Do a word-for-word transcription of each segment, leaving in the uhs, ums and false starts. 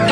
We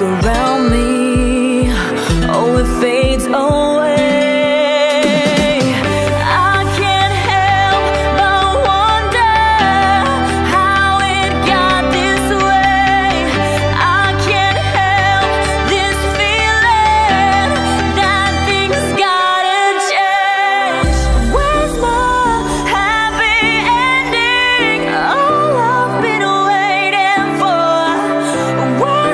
look around me, oh, it fades away. I can't help but wonder how it got this way. I can't help this feeling that things gotta change. Where's my happy ending? All I've been waiting for. Where's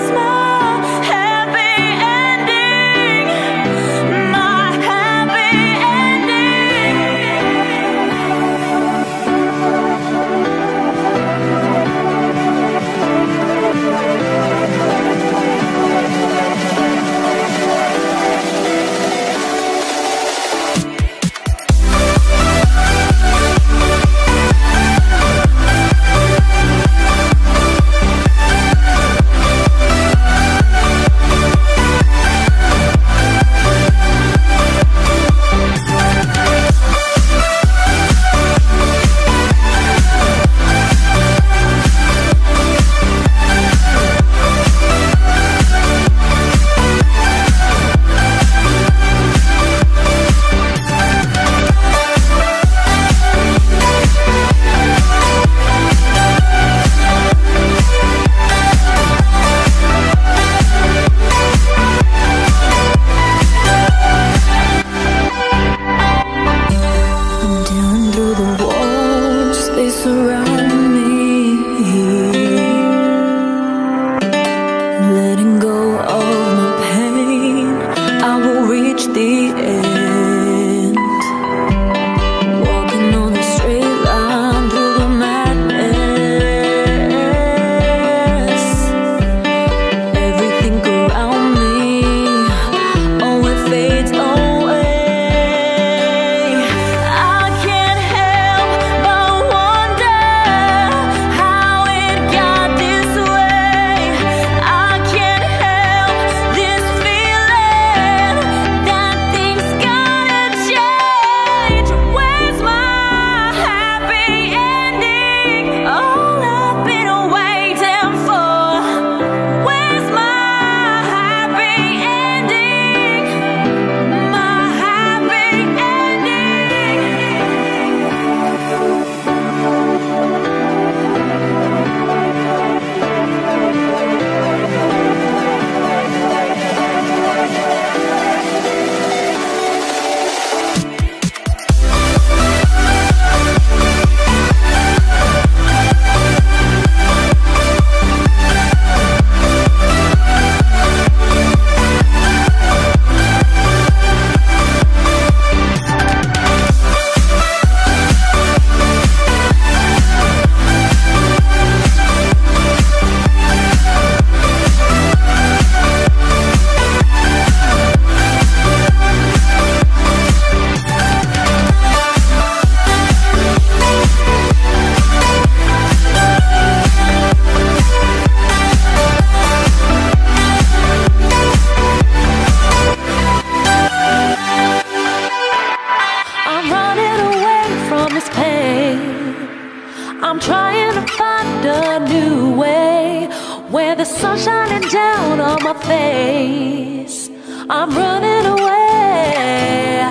I'm trying to find a new way, where the sun's shining down on my face. I'm running away.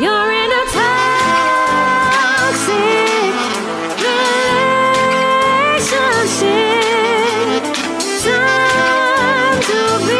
You're in a toxic relationship. Time to be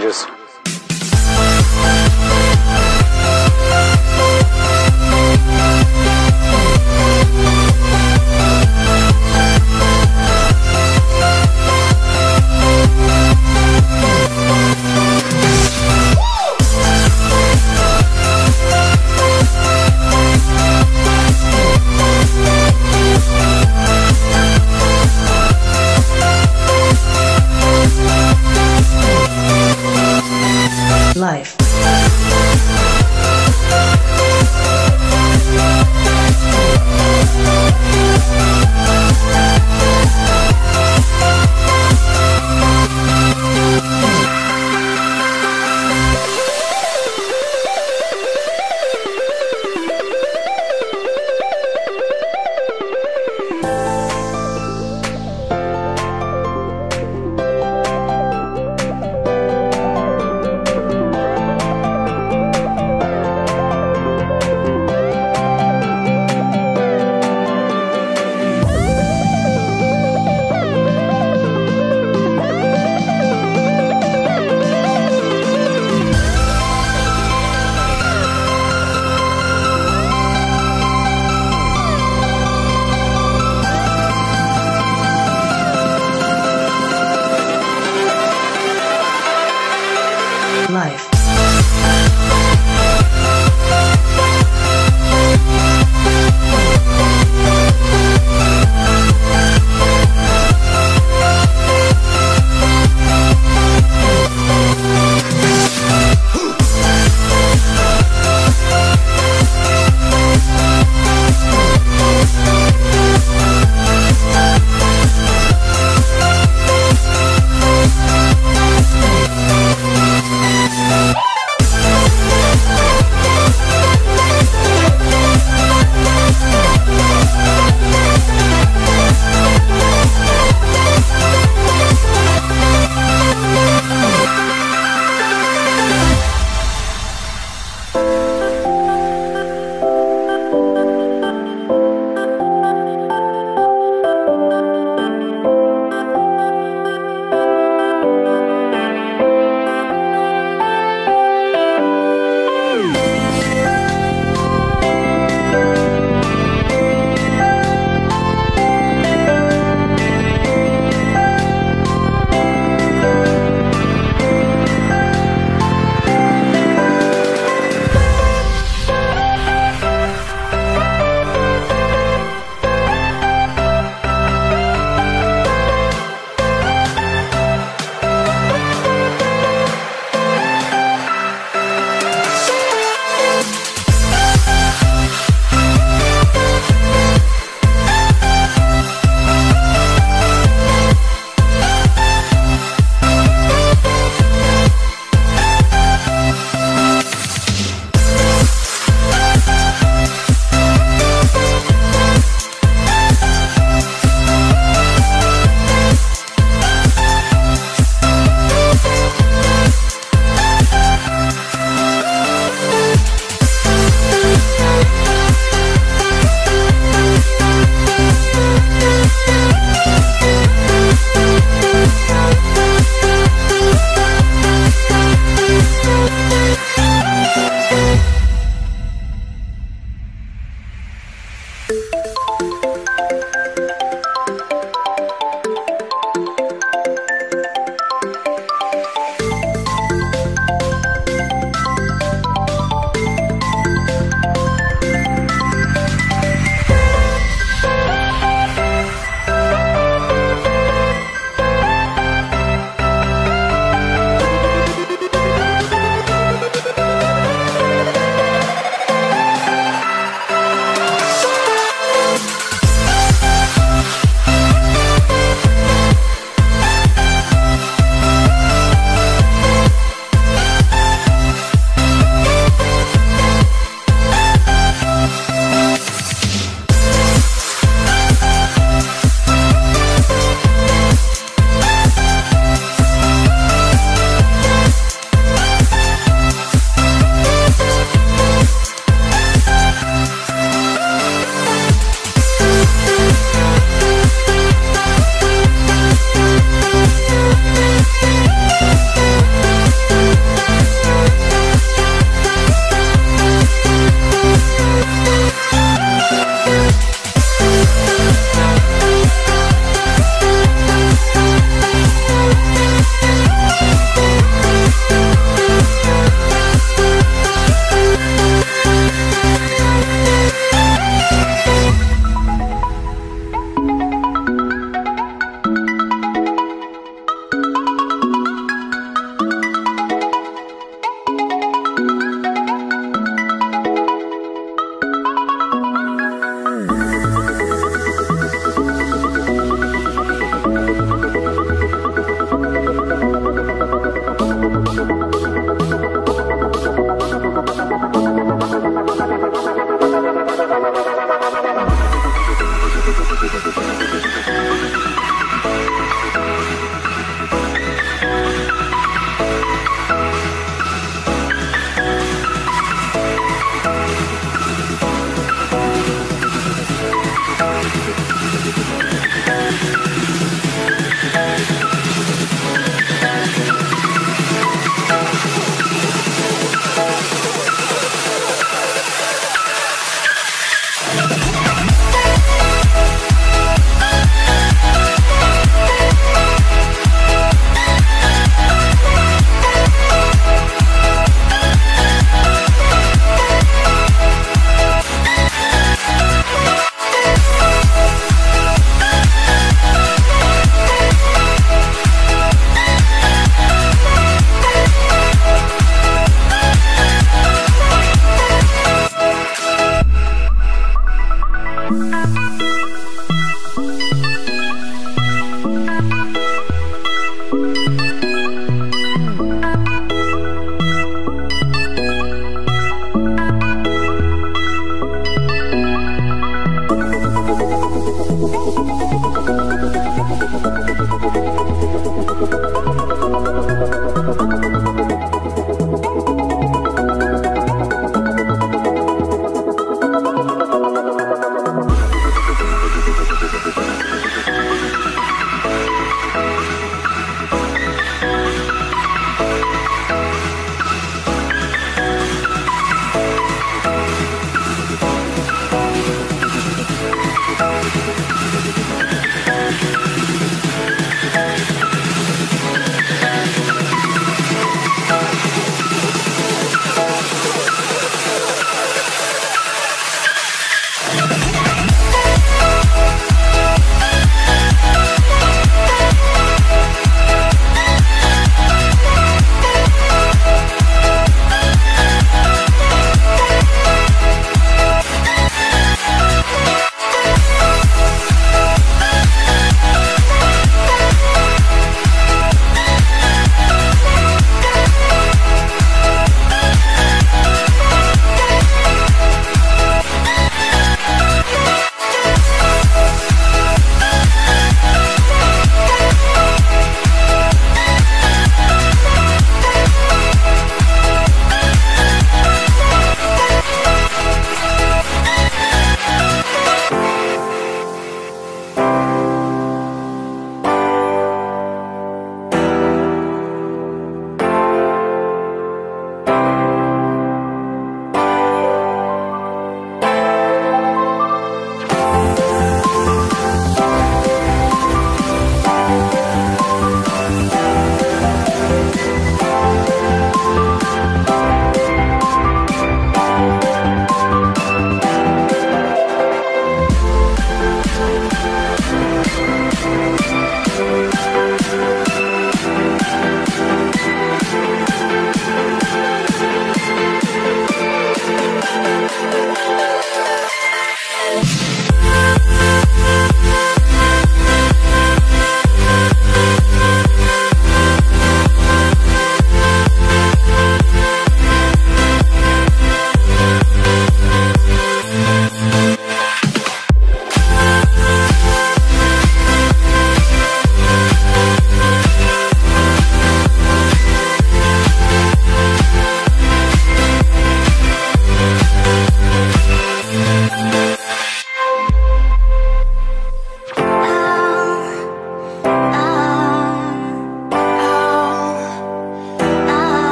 changes. We'll be right back.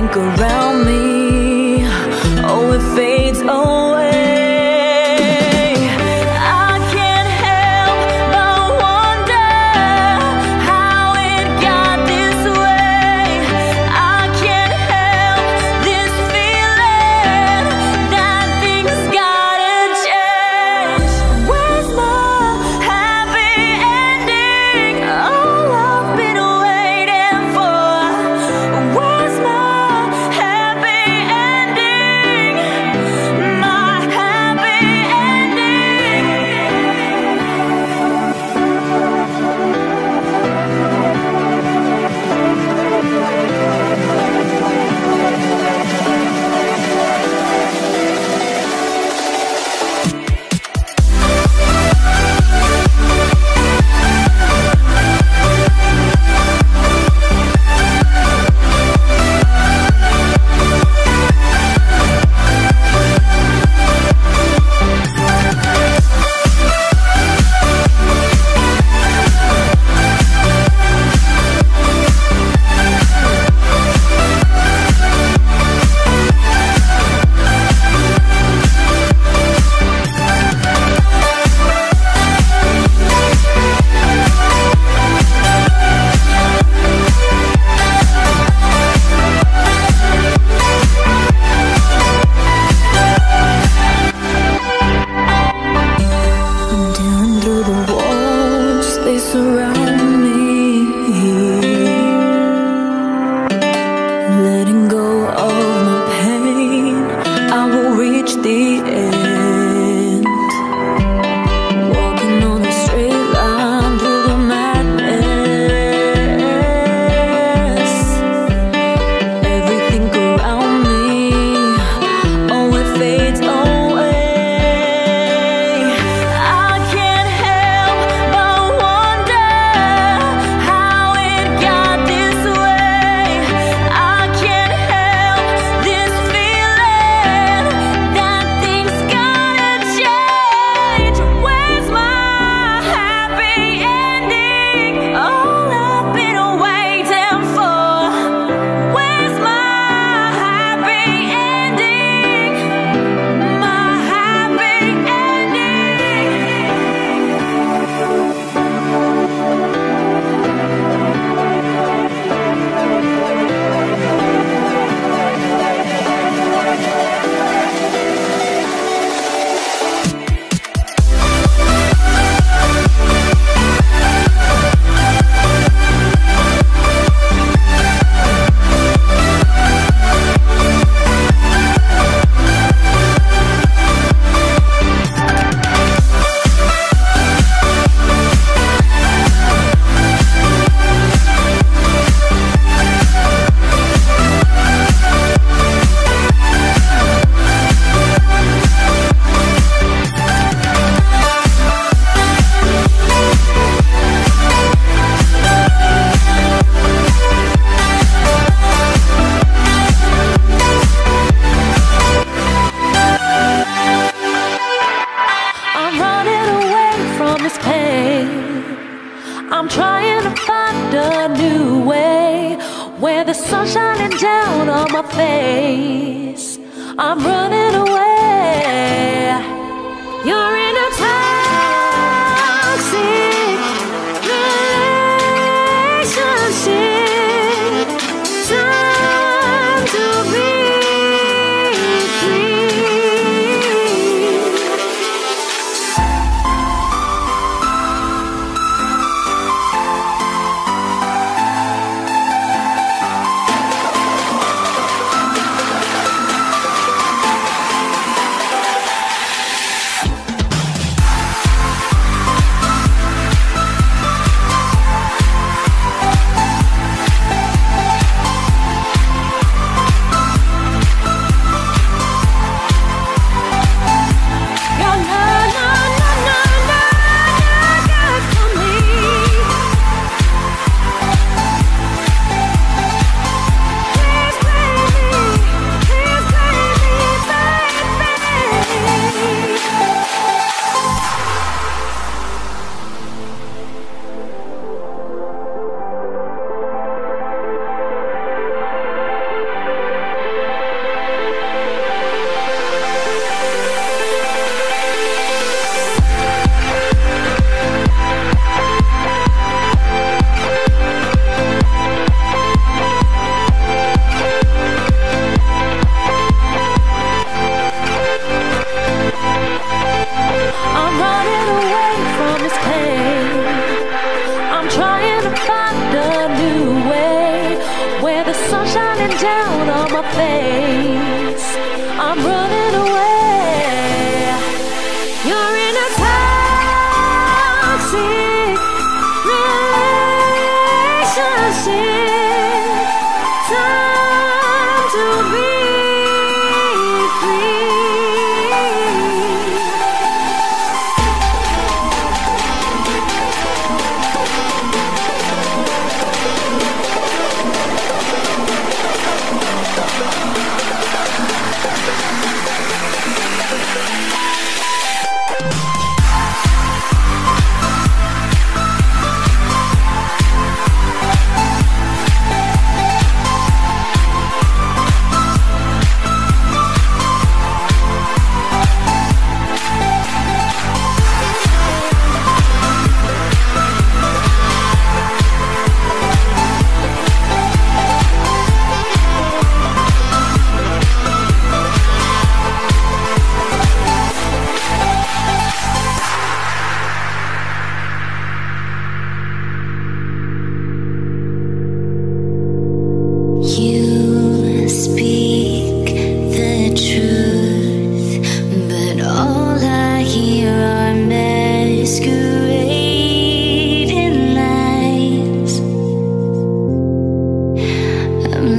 think around me, oh, it fades away. I'm trying to find a new way, where the sun's shining down on my face. I'm running away. You're in a toxic relationship. Time to be Oh,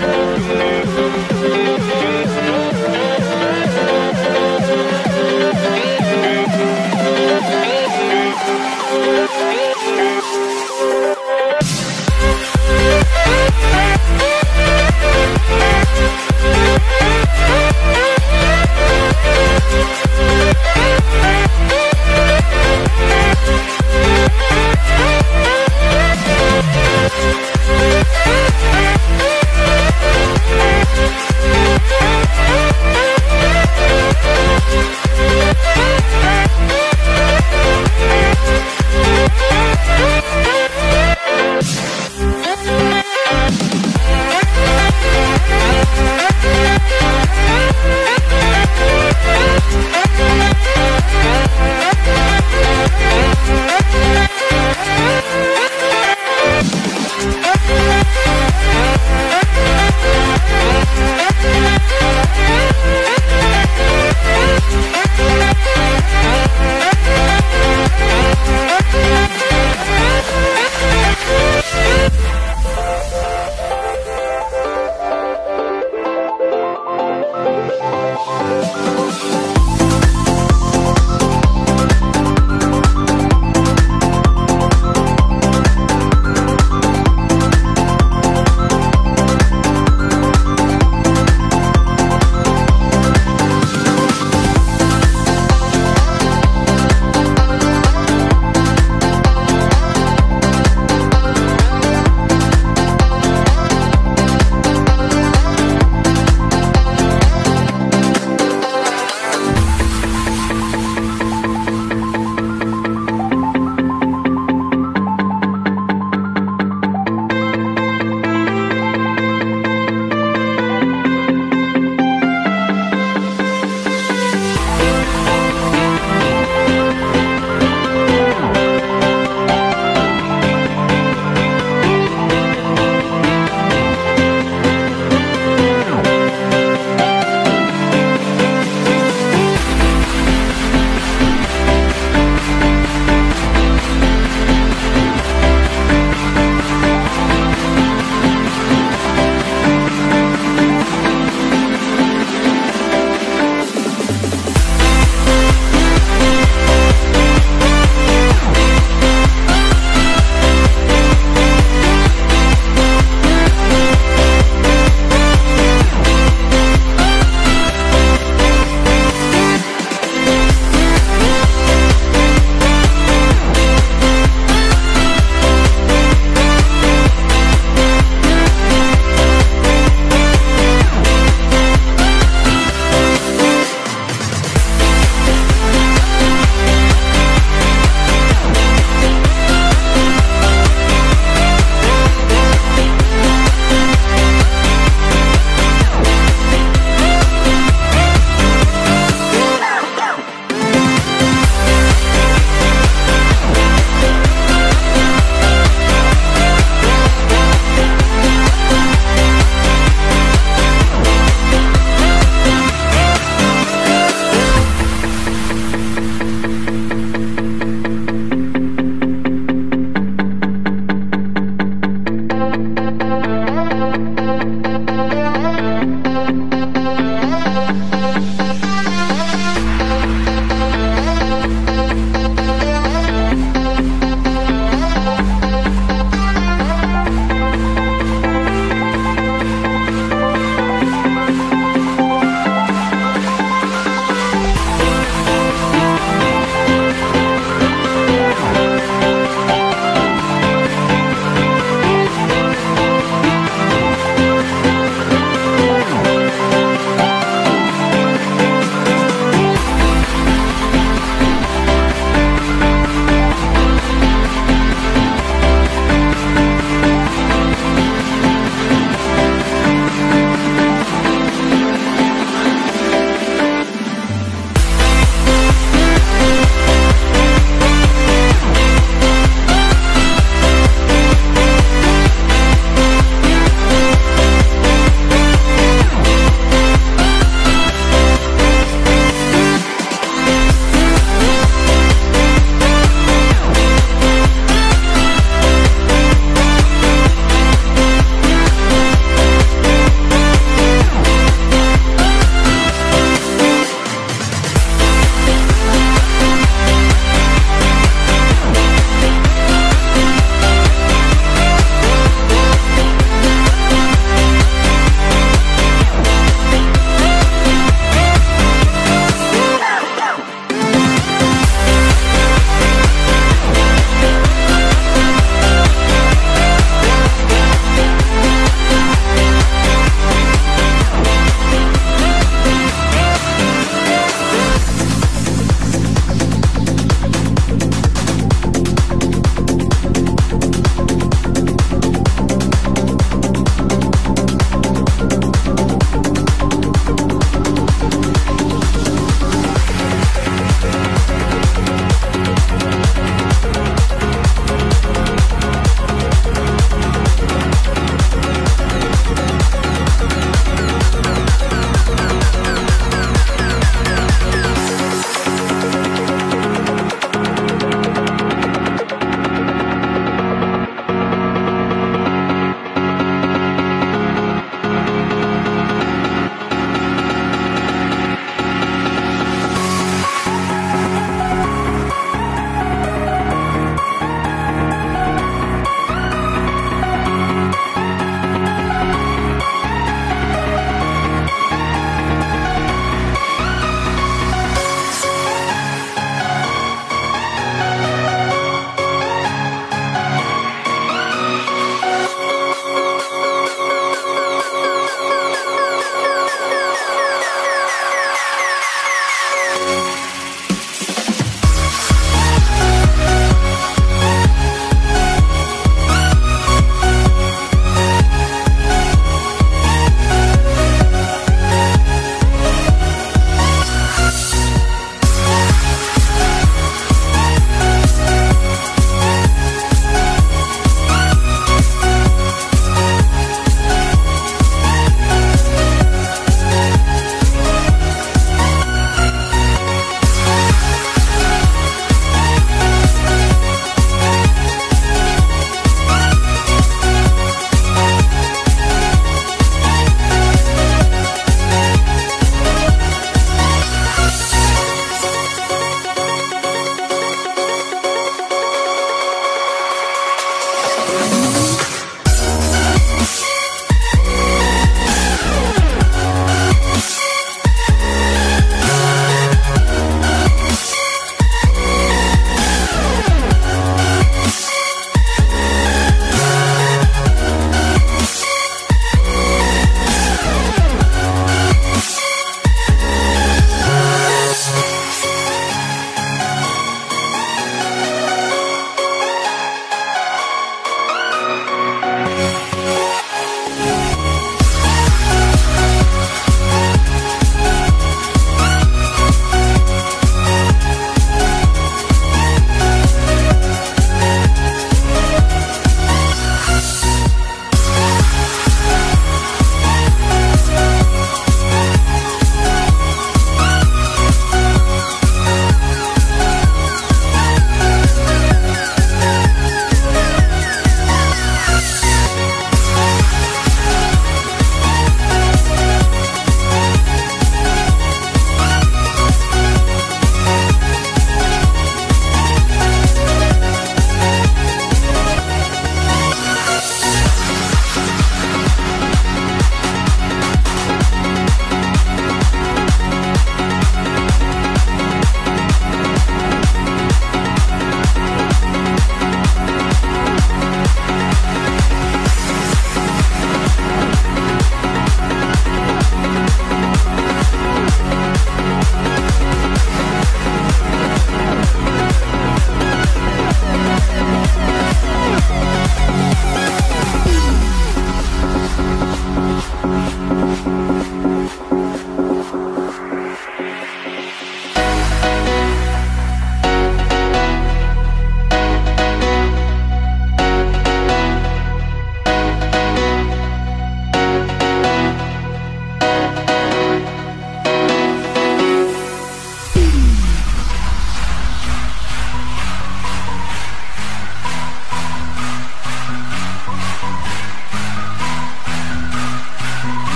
We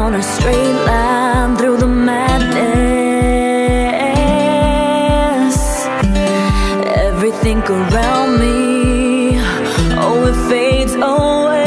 On a straight line through the madness, everything around me, oh, it fades away.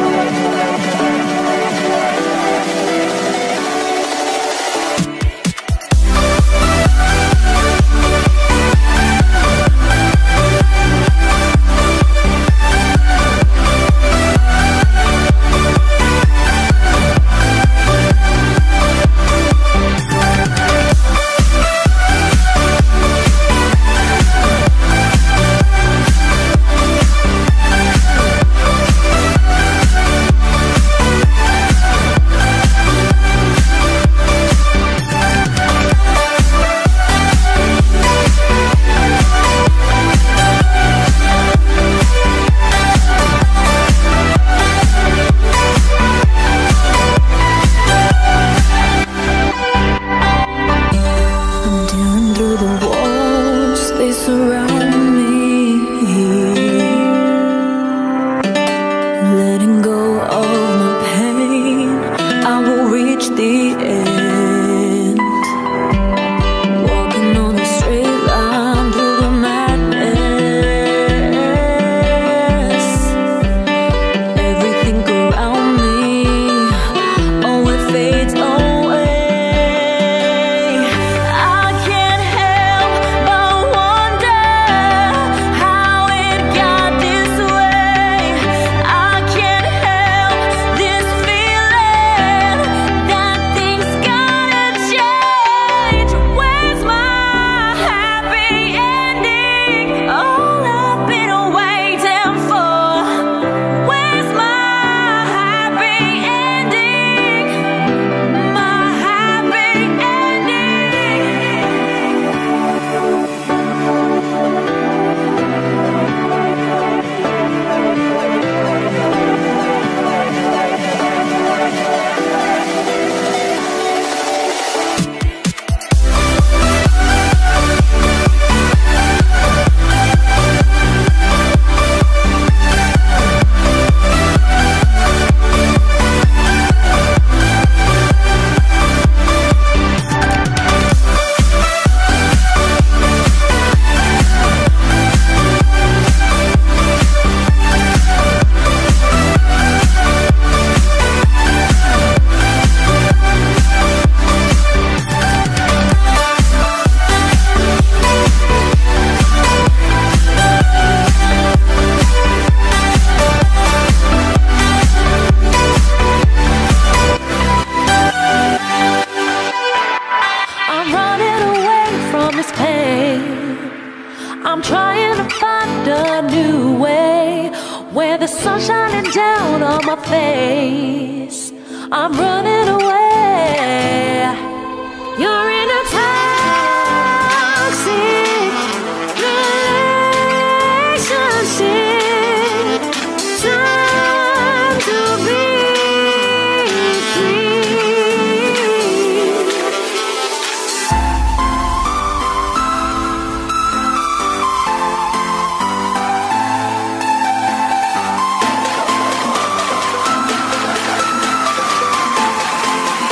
Yeah. face. I'm running away. You're in a toxic relationship. Time to be